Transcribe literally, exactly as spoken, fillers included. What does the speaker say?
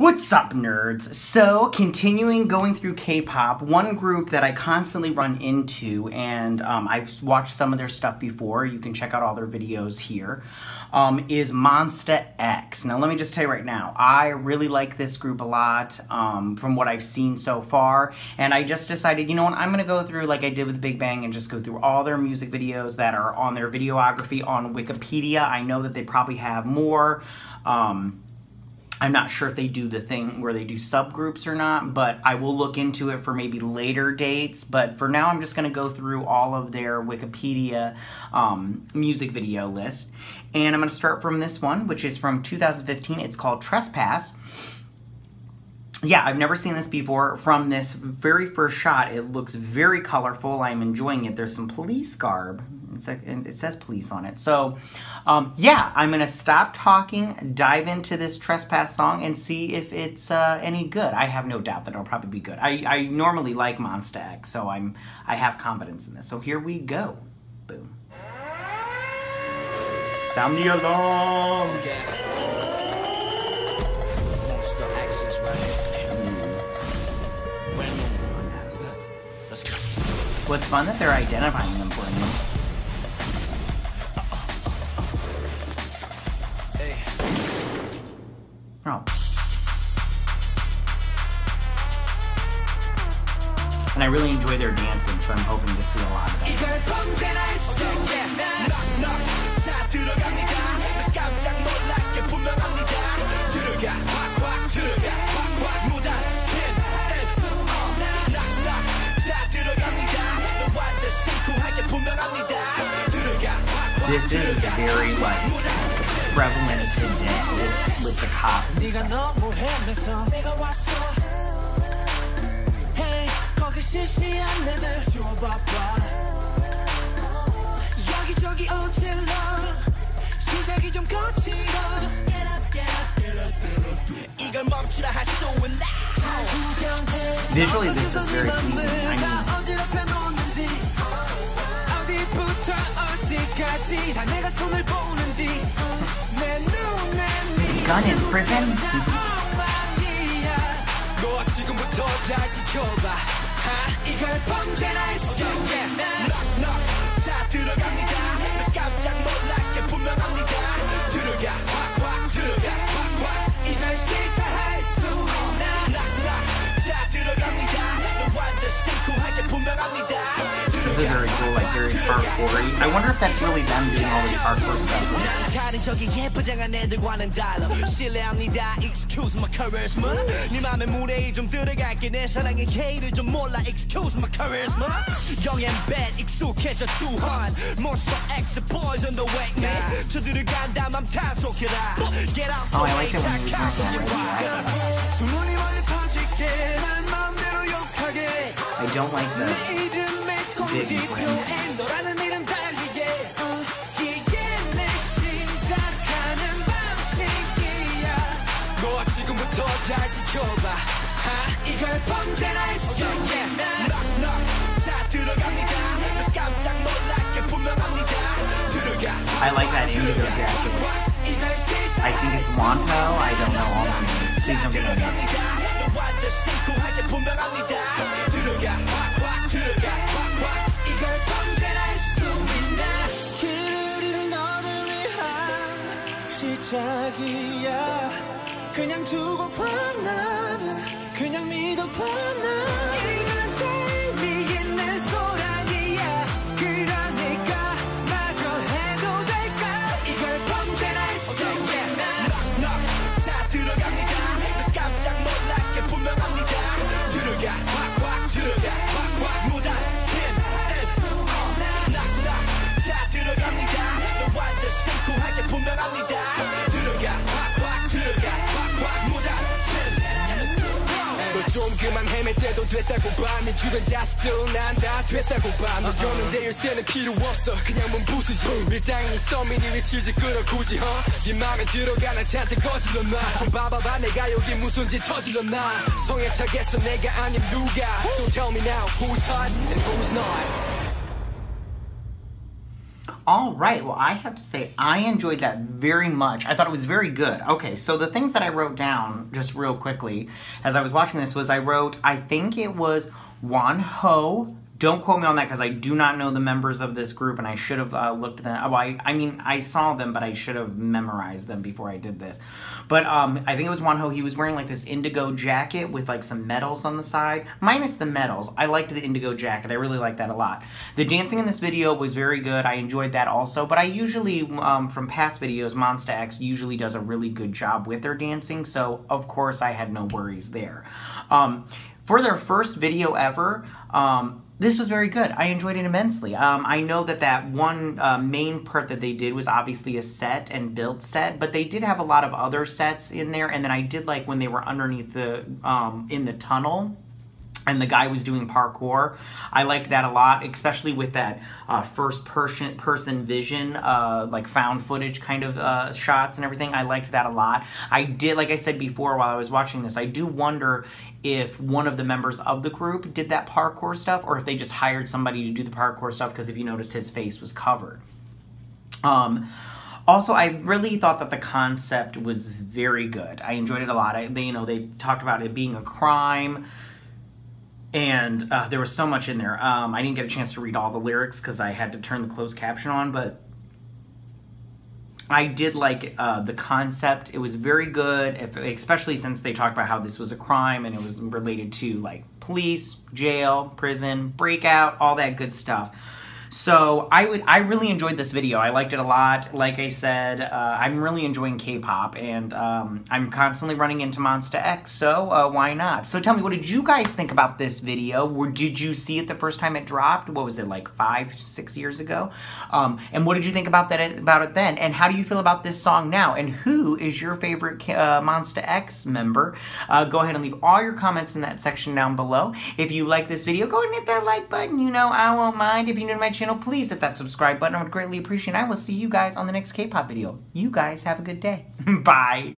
What's up, nerds? So, continuing going through K-pop, one group that I constantly run into, and um, I've watched some of their stuff before, you can check out all their videos here, um, is Monsta X. Now, let me just tell you right now, I really like this group a lot um, from what I've seen so far, and I just decided, you know what, I'm going to go through like I did with Big Bang and just go through all their music videos that are on their videography on Wikipedia. I know that they probably have more. Um, I'm not sure if they do the thing where they do subgroups or not, but I will look into it for maybe later dates. But for now, I'm just going to go through all of their Wikipedia um, music video list. And I'm going to start from this one, which is from two thousand fifteen. It's called Trespass. Yeah, I've never seen this before. From this very first shot, it looks very colorful. I'm enjoying it. There's some police garb. It's like, it says police on it. So, um, yeah, I'm going to stop talking, dive into this Trespass song, and see if it's uh, any good. I have no doubt that it'll probably be good. I, I normally like Monsta X, so I'm, I have confidence in this. So here we go. Boom. Sound the alarm. Monsta X is right. What's fun that they're identifying them for me. Oh. And I really enjoy their dancing, so I'm hoping to see a lot of that. This is very like prevalent today with, with the cops and stuff. Visually, this is very pleasing. I mean, gun in prison? This is very cool, like very parkour-y. I wonder if that's really them doing all the parkour stuff. Oh, I like it when you I don't like the Big Bang. I like that indigo jacket. I think it's Wonho. I don't know all the names. Please don't get me wrong. All right, well, I have to say I enjoyed that very much. I thought it was very good. Okay, so the things that I wrote down just real quickly as I was watching this was I wrote, I think it was Wonho. Don't quote me on that because I do not know the members of this group and I should have uh, looked at them. Oh, I, I mean, I saw them, but I should have memorized them before I did this. But um, I think it was Wonho. He was wearing like this indigo jacket with like some medals on the side. Minus the medals. I liked the indigo jacket. I really liked that a lot. The dancing in this video was very good. I enjoyed that also. But I usually, um, from past videos, Monsta X usually does a really good job with their dancing. So, of course, I had no worries there. Um, for their first video ever, um... this was very good. I enjoyed it immensely. Um, I know that that one uh, main part that they did was obviously a set and build set, but they did have a lot of other sets in there. And then I did like when they were underneath the, um, in the tunnel and the guy was doing parkour. I liked that a lot, especially with that uh, first person, person vision, uh, like found footage kind of uh, shots and everything. I liked that a lot. I did, like I said before while I was watching this, I do wonder if one of the members of the group did that parkour stuff or if they just hired somebody to do the parkour stuff, because if you noticed, his face was covered. Um, also, I really thought that the concept was very good. I enjoyed it a lot. I, they, you know, they talked about it being a crime, and uh, there was so much in there. Um, I didn't get a chance to read all the lyrics because I had to turn the closed caption on, but I did like uh, the concept. It was very good, if, especially since they talked about how this was a crime and it was related to like police, jail, prison, breakout, all that good stuff. So I would, I really enjoyed this video. I liked it a lot. Like I said, uh, I'm really enjoying K-pop, and um, I'm constantly running into Monsta X, so uh, why not? So tell me, what did you guys think about this video? Or did you see it the first time it dropped? What was it, like five, six years ago? Um, and what did you think about that about it then? And how do you feel about this song now? And who is your favorite uh, Monsta X member? Uh, go ahead and leave all your comments in that section down below. If you like this video, go and hit that like button. You know I won't mind. If you're new to my channel, channel, please hit that subscribe button. I would greatly appreciate it. I will see you guys on the next K-pop video. You guys have a good day. Bye.